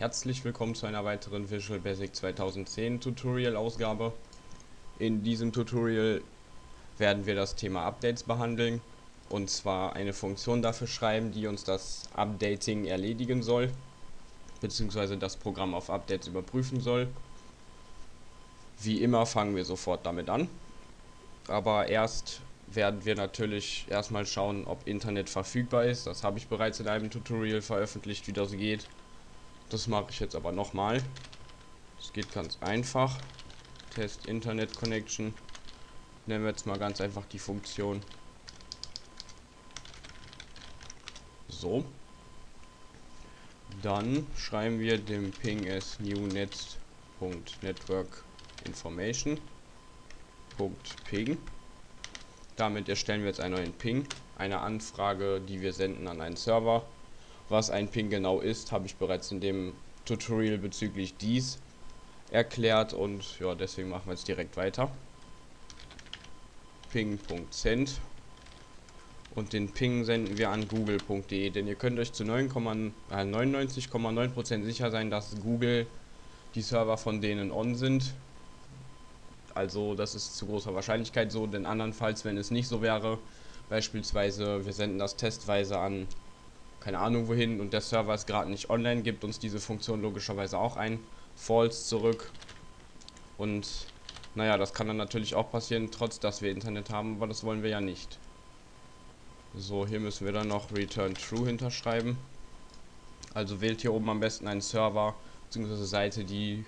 Herzlich willkommen zu einer weiteren Visual Basic 2010 Tutorial Ausgabe. In diesem Tutorial werden wir das Thema Updates behandeln und zwar eine Funktion dafür schreiben, die uns das Updating erledigen soll bzw. das Programm auf Updates überprüfen soll. Wie immer fangen wir sofort damit an, aber erst werden wir natürlich erstmal schauen, ob Internet verfügbar ist. Das habe ich bereits in einem Tutorial veröffentlicht, wie das geht. Das mache ich jetzt aber nochmal. Es geht ganz einfach. Test Internet Connection. Nennen wir jetzt mal ganz einfach die Funktion. So. Dann schreiben wir dem Ping as newnetz.networkinformation.ping. Damit erstellen wir jetzt einen neuen Ping. Eine Anfrage, die wir senden an einen Server. Was ein Ping genau ist, habe ich bereits in dem Tutorial bezüglich dies erklärt und ja, deswegen machen wir jetzt direkt weiter. Ping.send und den Ping senden wir an google.de, denn ihr könnt euch zu 99,9% sicher sein, dass Google die Server von denen on sind. Also das ist zu großer Wahrscheinlichkeit so, denn andernfalls, wenn es nicht so wäre, beispielsweise wir senden das testweise an keine Ahnung wohin und der Server ist gerade nicht online, gibt uns diese Funktion logischerweise auch ein False zurück. Und naja, das kann dann natürlich auch passieren, trotz dass wir Internet haben, aber das wollen wir ja nicht. So, hier müssen wir dann noch Return True hinterschreiben. Also wählt hier oben am besten einen Server bzw. Seite, die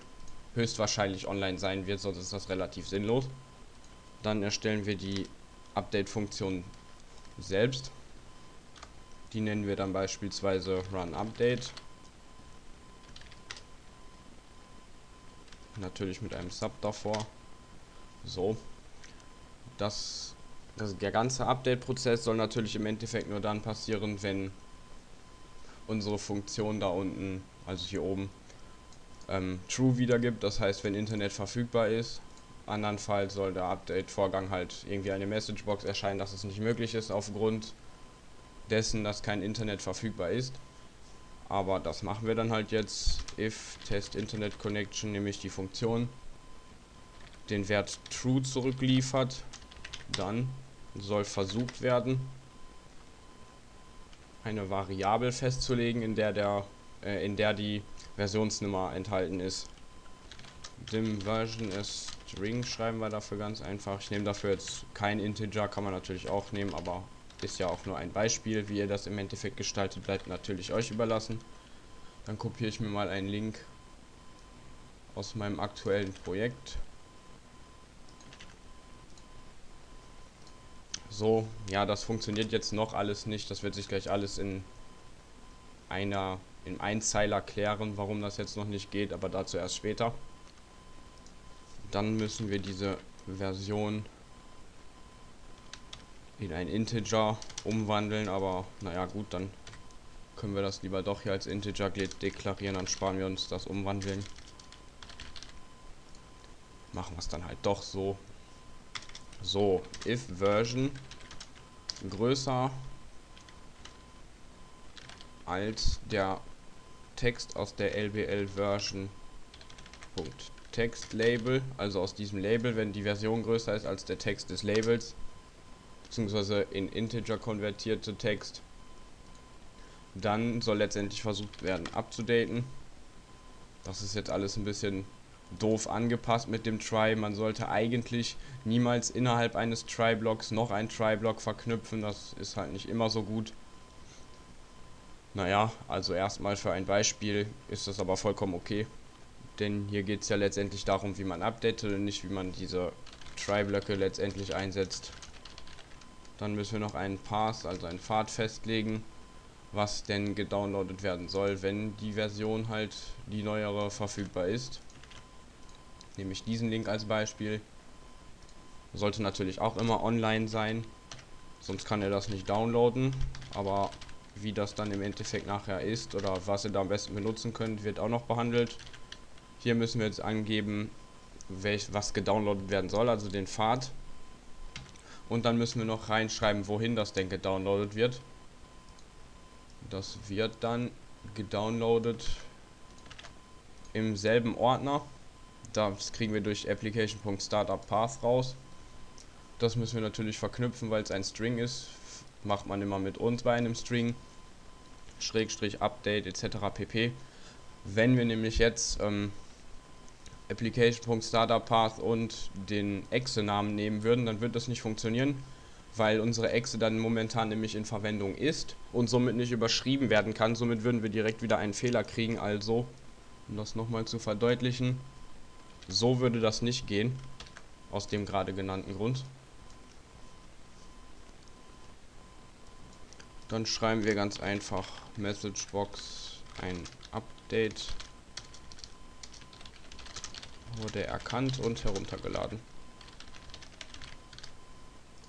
höchstwahrscheinlich online sein wird, sonst ist das relativ sinnlos. Dann erstellen wir die Update-Funktion selbst. Die nennen wir dann beispielsweise Run Update. Natürlich mit einem Sub davor. So. Der ganze Update-Prozess soll natürlich im Endeffekt nur dann passieren, wenn unsere Funktion da unten, also hier oben, True wiedergibt. Das heißt, wenn Internet verfügbar ist. Andernfalls soll der Update-Vorgang halt irgendwie eine Messagebox erscheinen, dass es nicht möglich ist aufgrund dessen, dass kein Internet verfügbar ist, aber das machen wir dann halt jetzt. If Test Internet Connection, nämlich die Funktion, den Wert True zurückliefert, dann soll versucht werden, eine Variable festzulegen, in der die Versionsnummer enthalten ist. Dim Version as String schreiben wir dafür ganz einfach. Ich nehme dafür jetzt kein Integer, kann man natürlich auch nehmen, aber ist ja auch nur ein Beispiel, wie ihr das im Endeffekt gestaltet, bleibt natürlich euch überlassen. Dann kopiere ich mir mal einen Link aus meinem aktuellen Projekt. So, ja, das funktioniert jetzt noch alles nicht. Das wird sich gleich alles im Einzeiler klären, warum das jetzt noch nicht geht, aber dazu erst später. Dann müssen wir diese Version in ein Integer umwandeln, aber naja gut, dann können wir das lieber doch hier als Integer deklarieren, dann sparen wir uns das Umwandeln. Machen wir es dann halt doch so. So, if Version größer als der Text aus der LBL-Version.text-Label, also aus diesem Label, wenn die Version größer ist als der Text des Labels, beziehungsweise in Integer konvertierte Text, dann soll letztendlich versucht werden abzudaten. Das ist jetzt alles ein bisschen doof angepasst mit dem Try. Man sollte eigentlich niemals innerhalb eines Try-Blocks noch einen Try-Block verknüpfen, das ist halt nicht immer so gut. Naja, also erstmal für ein Beispiel ist das aber vollkommen okay, denn hier geht es ja letztendlich darum, wie man updatet und nicht wie man diese Try-Blöcke letztendlich einsetzt. Dann müssen wir noch einen Path, also einen Pfad festlegen, was denn gedownloadet werden soll, wenn die Version halt die neuere verfügbar ist. Nehme ich diesen Link als Beispiel. Sollte natürlich auch immer online sein, sonst kann er das nicht downloaden. Aber wie das dann im Endeffekt nachher ist oder was ihr da am besten benutzen könnt, wird auch noch behandelt. Hier müssen wir jetzt angeben, was gedownloadet werden soll, also den Pfad. Und dann müssen wir noch reinschreiben, wohin das denn gedownloadet wird. Das wird dann gedownloadet im selben Ordner. Das kriegen wir durch application.startupPath raus. Das müssen wir natürlich verknüpfen, weil es ein String ist. Macht man immer mit und bei einem String. Schrägstrich, Update etc. pp. Wenn wir nämlich jetzt application.startupPath und den Exe-Namen nehmen würden, dann wird das nicht funktionieren, weil unsere Exe dann momentan nämlich in Verwendung ist und somit nicht überschrieben werden kann. Somit würden wir direkt wieder einen Fehler kriegen. Also, um das nochmal zu verdeutlichen, so würde das nicht gehen, aus dem gerade genannten Grund. Dann schreiben wir ganz einfach Messagebox ein Update. Wurde erkannt und heruntergeladen.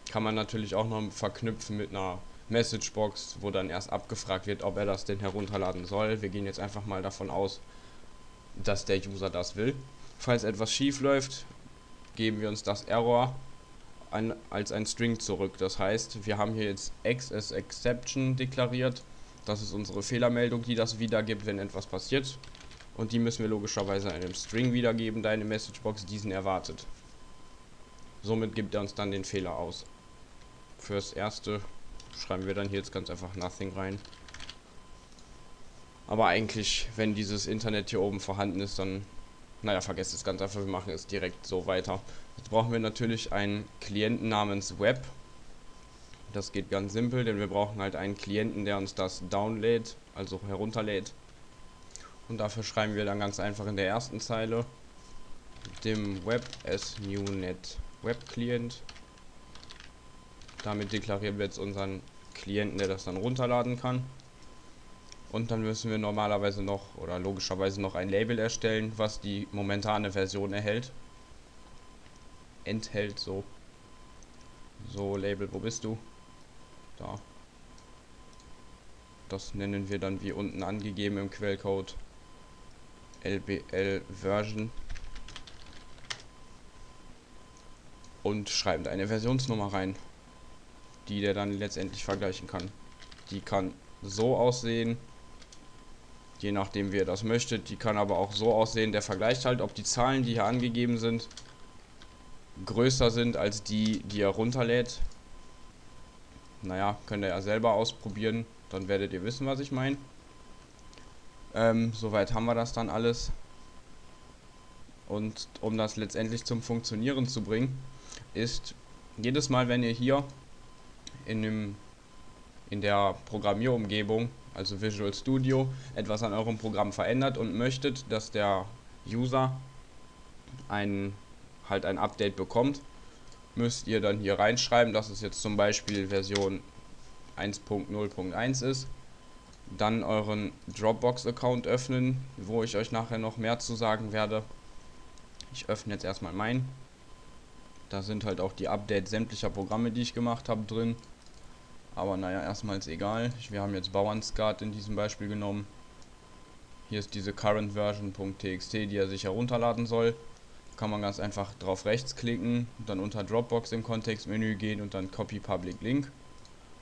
Kann man natürlich auch noch verknüpfen mit einer Messagebox, wo dann erst abgefragt wird, ob er das denn herunterladen soll. Wir gehen jetzt einfach mal davon aus, dass der User das will. Falls etwas schief läuft, geben wir uns das Error als ein String zurück. Das heißt, wir haben hier jetzt XS-Exception deklariert. Das ist unsere Fehlermeldung, die das wiedergibt, wenn etwas passiert. Und die müssen wir logischerweise einem String wiedergeben, da eine Messagebox diesen erwartet. Somit gibt er uns dann den Fehler aus. Fürs Erste schreiben wir dann hier jetzt ganz einfach nothing rein. Aber eigentlich, wenn dieses Internet hier oben vorhanden ist, dann, naja, vergesst es ganz einfach, wir machen es direkt so weiter. Jetzt brauchen wir natürlich einen Klienten namens Web. Das geht ganz simpel, denn wir brauchen halt einen Klienten, der uns das downlädt, also herunterlädt. Und dafür schreiben wir dann ganz einfach in der ersten Zeile dem Web as NewNet Web Client. Damit deklarieren wir jetzt unseren Klienten, der das dann runterladen kann. Und dann müssen wir normalerweise noch oder logischerweise noch ein Label erstellen, was die momentane Version enthält. So Label, wo bist du? Da. Das nennen wir dann wie unten angegeben im Quellcode LBL-Version und schreiben da eine Versionsnummer rein, die der dann letztendlich vergleichen kann. Die kann so aussehen, je nachdem wie ihr das möchtet, die kann aber auch so aussehen, der vergleicht halt, ob die Zahlen, die hier angegeben sind, größer sind als die, die er runterlädt. Naja, könnt ihr ja selber ausprobieren, dann werdet ihr wissen, was ich meine. Soweit haben wir das dann alles. Und um das letztendlich zum Funktionieren zu bringen, ist jedes Mal, wenn ihr hier in der Programmierumgebung, also Visual Studio, etwas an eurem Programm verändert und möchtet, dass der User halt ein Update bekommt, müsst ihr dann hier reinschreiben, dass es jetzt zum Beispiel Version 1.0.1 ist. Dann euren Dropbox-Account öffnen, wo ich euch nachher noch mehr zu sagen werde. Ich öffne jetzt erstmal meinen. Da sind halt auch die Updates sämtlicher Programme, die ich gemacht habe, drin. Aber naja, erstmal ist egal. Wir haben jetzt Bauernskat in diesem Beispiel genommen. Hier ist diese CurrentVersion.txt, die er sich herunterladen soll. Kann man ganz einfach drauf rechtsklicken, dann unter Dropbox im Kontextmenü gehen und dann Copy Public Link.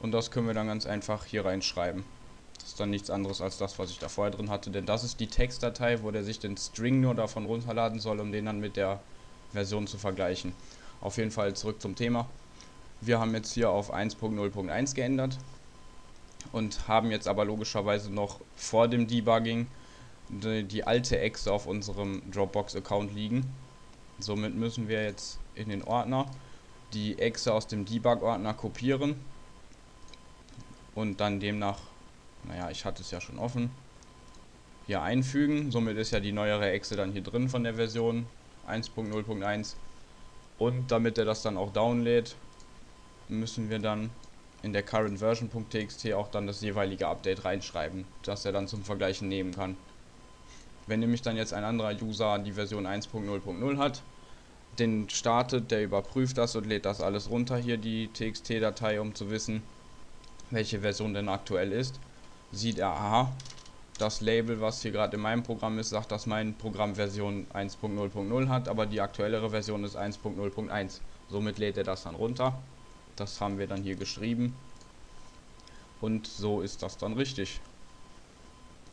Und das können wir dann ganz einfach hier reinschreiben. Das ist dann nichts anderes als das, was ich da vorher drin hatte, denn das ist die Textdatei, wo der sich den String nur davon runterladen soll, um den dann mit der Version zu vergleichen. Auf jeden Fall zurück zum Thema. Wir haben jetzt hier auf 1.0.1 geändert und haben jetzt aber logischerweise noch vor dem Debugging die alte Exe auf unserem Dropbox-Account liegen. Somit müssen wir jetzt in den Ordner die Exe aus dem Debug-Ordner kopieren und dann demnach, naja, ich hatte es ja schon offen, hier einfügen. Somit ist ja die neuere Exe dann hier drin von der Version 1.0.1. Und damit er das dann auch downlädt, müssen wir dann in der CurrentVersion.txt auch dann das jeweilige Update reinschreiben, das er dann zum Vergleichen nehmen kann. Wenn nämlich dann jetzt ein anderer User die Version 1.0.0 hat, den startet, der überprüft das und lädt das alles runter, hier die txt-Datei, um zu wissen, welche Version denn aktuell ist, sieht er, aha, das Label, was hier gerade in meinem Programm ist, sagt, dass mein Programm Version 1.0.0 hat, aber die aktuellere Version ist 1.0.1. Somit lädt er das dann runter. Das haben wir dann hier geschrieben. Und so ist das dann richtig.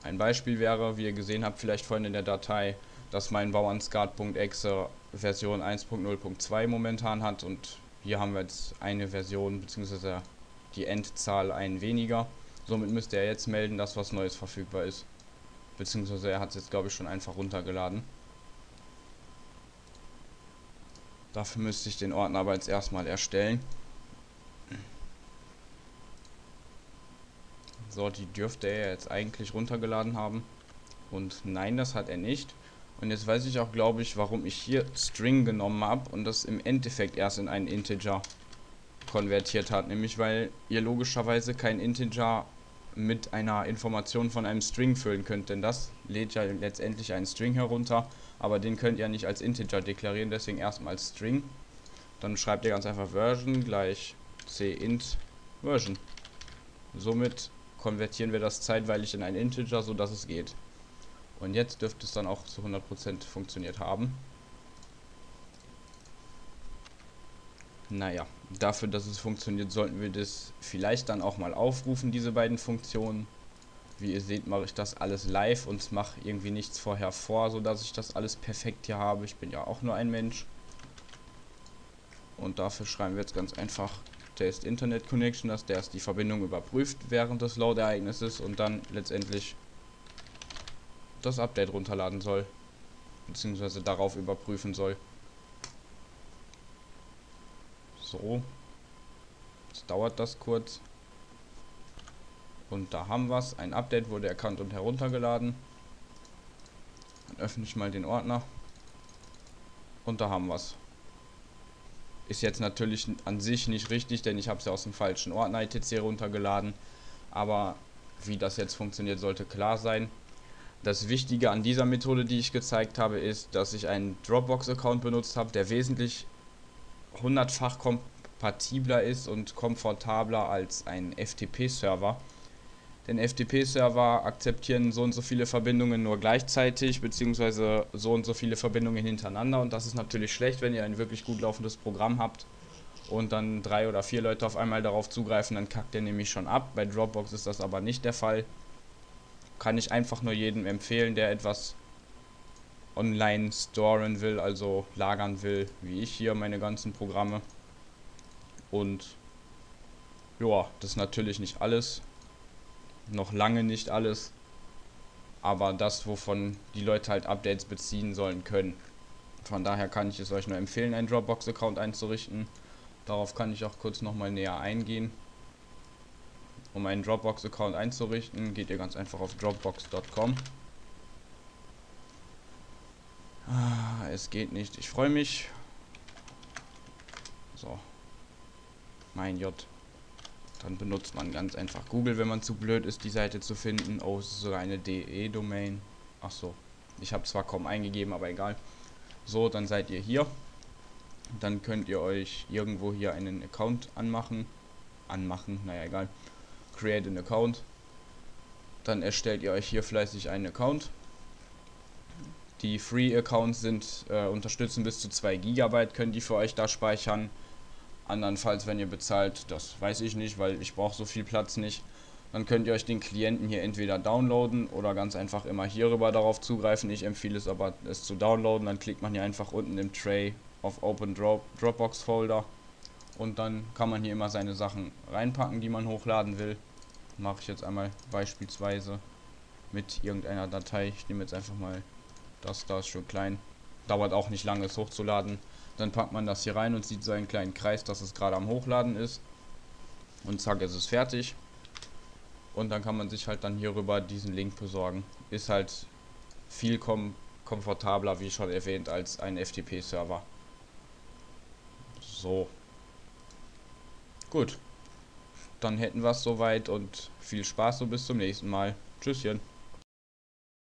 Ein Beispiel wäre, wie ihr gesehen habt, vielleicht vorhin in der Datei, dass mein Bauernskat.exe Version 1.0.2 momentan hat und hier haben wir jetzt eine Version bzw. die Endzahl ein weniger. Somit müsste er jetzt melden, dass was Neues verfügbar ist. Beziehungsweise er hat es jetzt, glaube ich, schon einfach runtergeladen. Dafür müsste ich den Ordner aber jetzt erstmal erstellen. So, die dürfte er jetzt eigentlich runtergeladen haben. Und nein, das hat er nicht. Und jetzt weiß ich auch, glaube ich, warum ich hier String genommen habe und das im Endeffekt erst in einen Integer konvertiert hat. Nämlich, weil ihr logischerweise kein Integer mit einer Information von einem String füllen könnt, denn das lädt ja letztendlich einen String herunter, aber den könnt ihr nicht als Integer deklarieren, deswegen erstmal als String. Dann schreibt ihr ganz einfach Version gleich cint Version. Somit konvertieren wir das zeitweilig in einen Integer, sodass es geht. Und jetzt dürfte es dann auch zu 100% funktioniert haben. Naja, dafür, dass es funktioniert, sollten wir das vielleicht dann auch mal aufrufen, diese beiden Funktionen. Wie ihr seht, mache ich das alles live und mache irgendwie nichts vorher vor, sodass ich das alles perfekt hier habe. Ich bin ja auch nur ein Mensch. Und dafür schreiben wir jetzt ganz einfach Test Internet Connection, dass der die Verbindung überprüft während des Load-Ereignisses und dann letztendlich das Update runterladen soll, beziehungsweise darauf überprüfen soll. So, jetzt dauert das kurz und da haben wir es. Ein Update wurde erkannt und heruntergeladen. Dann öffne ich mal den Ordner und da haben wir es. Ist jetzt natürlich an sich nicht richtig, denn ich habe es ja aus dem falschen Ordner etc. runtergeladen, aber wie das jetzt funktioniert, sollte klar sein. Das Wichtige an dieser Methode, die ich gezeigt habe, ist, dass ich einen Dropbox-Account benutzt habe, der wesentlich 100-fach kompatibler ist und komfortabler als ein FTP-Server. Denn FTP-Server akzeptieren so und so viele Verbindungen nur gleichzeitig, beziehungsweise so und so viele Verbindungen hintereinander. Und das ist natürlich schlecht, wenn ihr ein wirklich gut laufendes Programm habt und dann 3 oder 4 Leute auf einmal darauf zugreifen, dann kackt ihr nämlich schon ab. Bei Dropbox ist das aber nicht der Fall. Kann ich einfach nur jedem empfehlen, der etwas online storen will, also lagern will, wie ich hier meine ganzen Programme. Und ja, das ist natürlich nicht alles, noch lange nicht alles, aber das, wovon die Leute halt Updates beziehen sollen können. Von daher kann ich es euch nur empfehlen, einen Dropbox-Account einzurichten. Darauf kann ich auch kurz nochmal näher eingehen. Um einen Dropbox-Account einzurichten, geht ihr ganz einfach auf dropbox.com. Es geht nicht, ich freue mich. So. Mein J. Dann benutzt man ganz einfach Google, wenn man zu blöd ist, die Seite zu finden. Oh, es ist sogar eine DE-Domain. Achso. Ich habe zwar kaum eingegeben, aber egal. So, dann seid ihr hier. Dann könnt ihr euch irgendwo hier einen Account anmachen. Naja, egal. Create an Account. Dann erstellt ihr euch hier fleißig einen Account. Die Free-Accounts unterstützen bis zu 2 GB, können die für euch da speichern. Andernfalls, wenn ihr bezahlt, das weiß ich nicht, weil ich brauche so viel Platz nicht. Dann könnt ihr euch den Klienten hier entweder downloaden oder ganz einfach immer hierüber darauf zugreifen. Ich empfehle es aber, es zu downloaden. Dann klickt man hier einfach unten im Tray auf Open Dropbox Folder. Und dann kann man hier immer seine Sachen reinpacken, die man hochladen will. Mache ich jetzt einmal beispielsweise mit irgendeiner Datei. Ich nehme jetzt einfach mal... Das da ist schon klein. Dauert auch nicht lange, es hochzuladen. Dann packt man das hier rein und sieht so einen kleinen Kreis, dass es gerade am Hochladen ist. Und zack, ist es fertig. Und dann kann man sich halt dann hierüber diesen Link besorgen. Ist halt viel komfortabler, wie schon erwähnt, als ein FTP-Server. So. Gut. Dann hätten wir es soweit und viel Spaß und bis zum nächsten Mal. Tschüsschen.